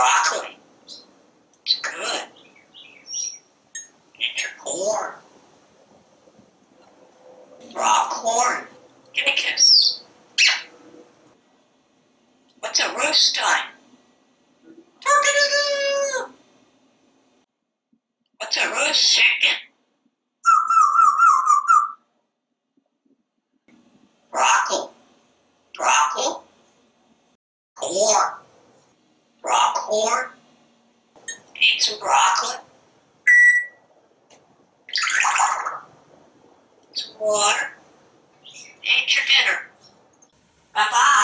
broccoli. It's good. Get your corn. Raw corn. Give me a kiss. What's a roost time? What's a roost second? Corn, eat some broccoli, some water, eat your dinner. Bye-bye.